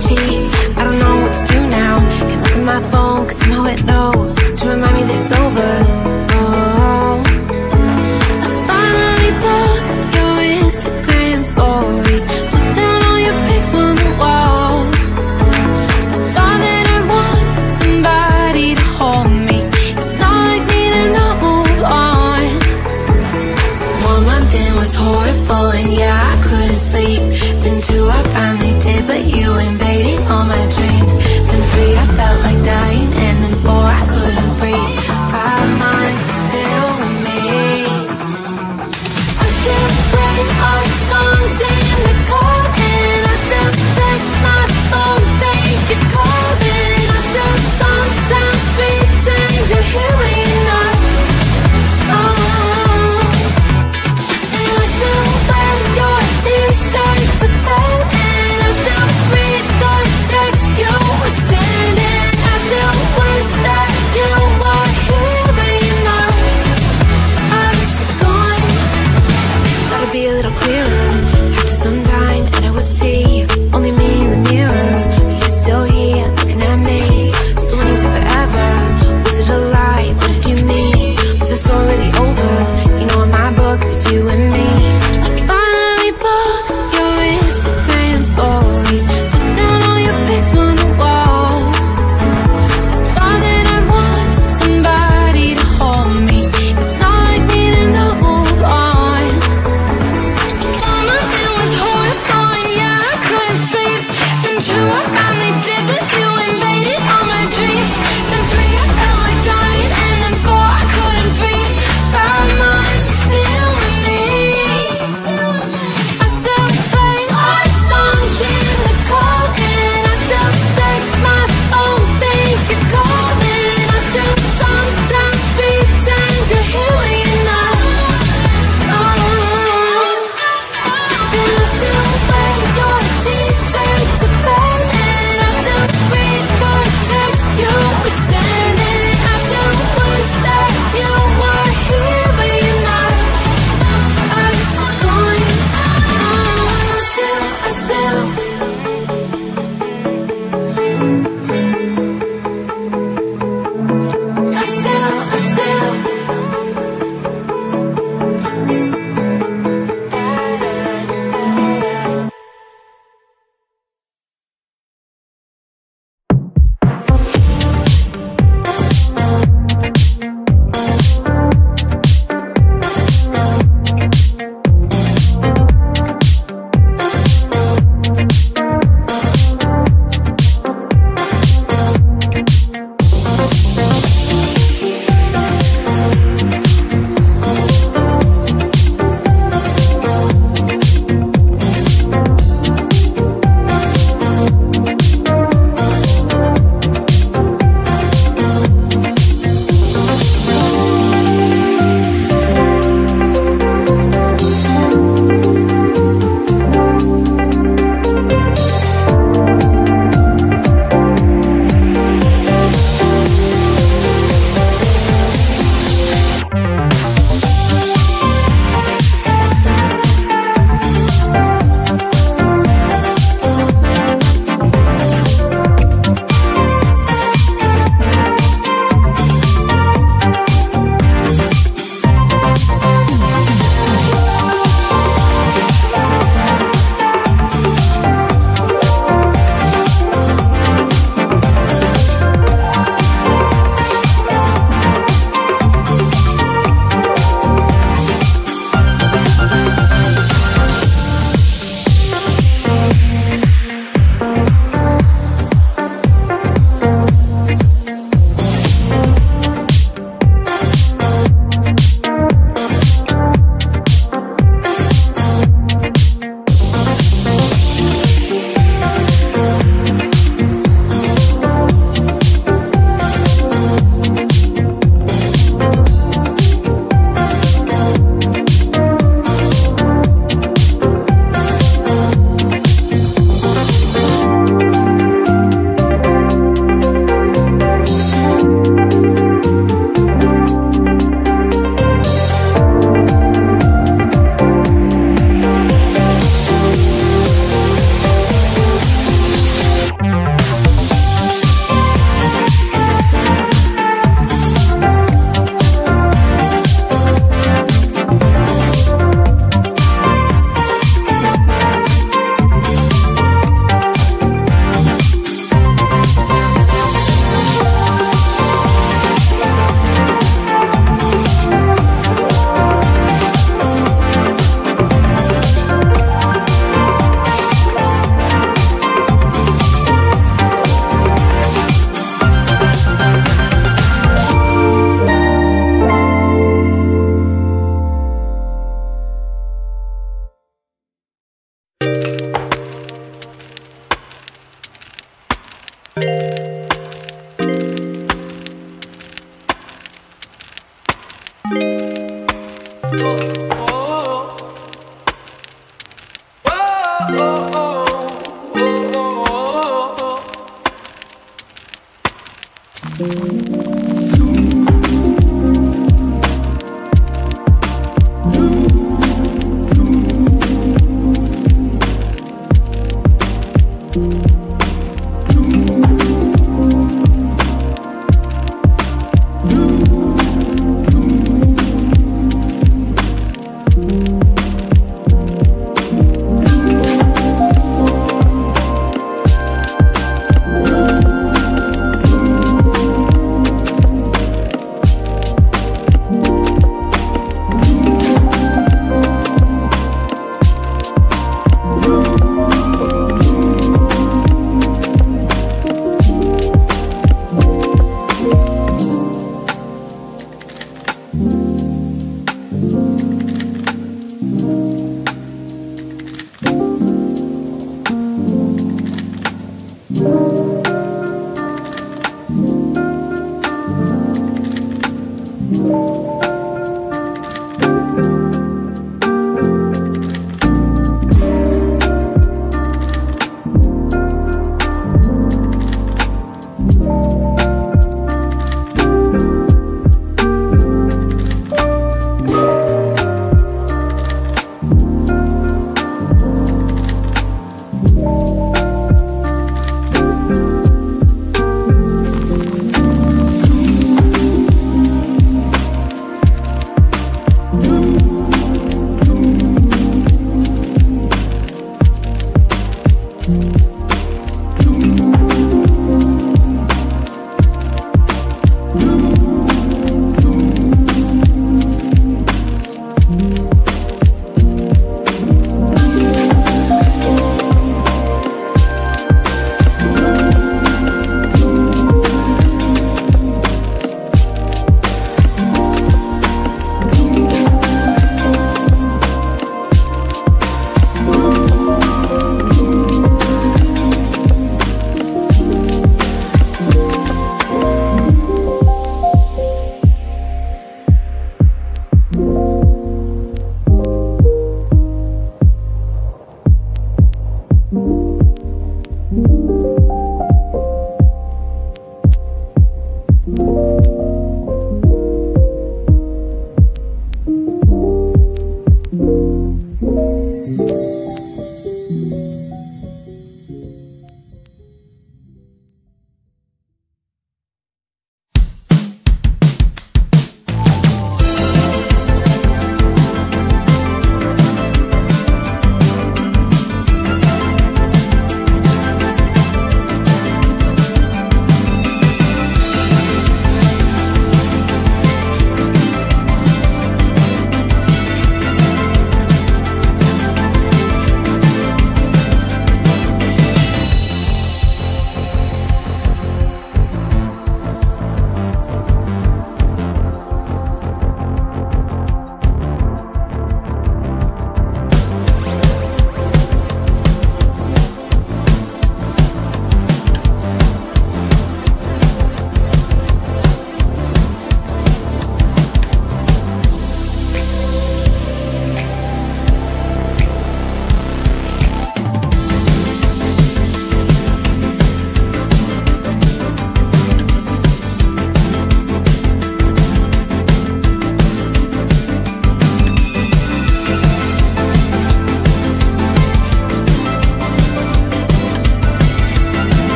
cheat, I don't know what to do now. Can't look at my phone, cause somehow it knows to remind me that it's over. Oh, I finally blocked your Instagram stories, took down all your pics from the walls. I thought that I'd want somebody to hold me. It's not like me to not move on. 1 month in was horrible, and yeah, I couldn't sleep. Then 2, I finally did, but you invaded all my dreams. Then 3, I felt like dying.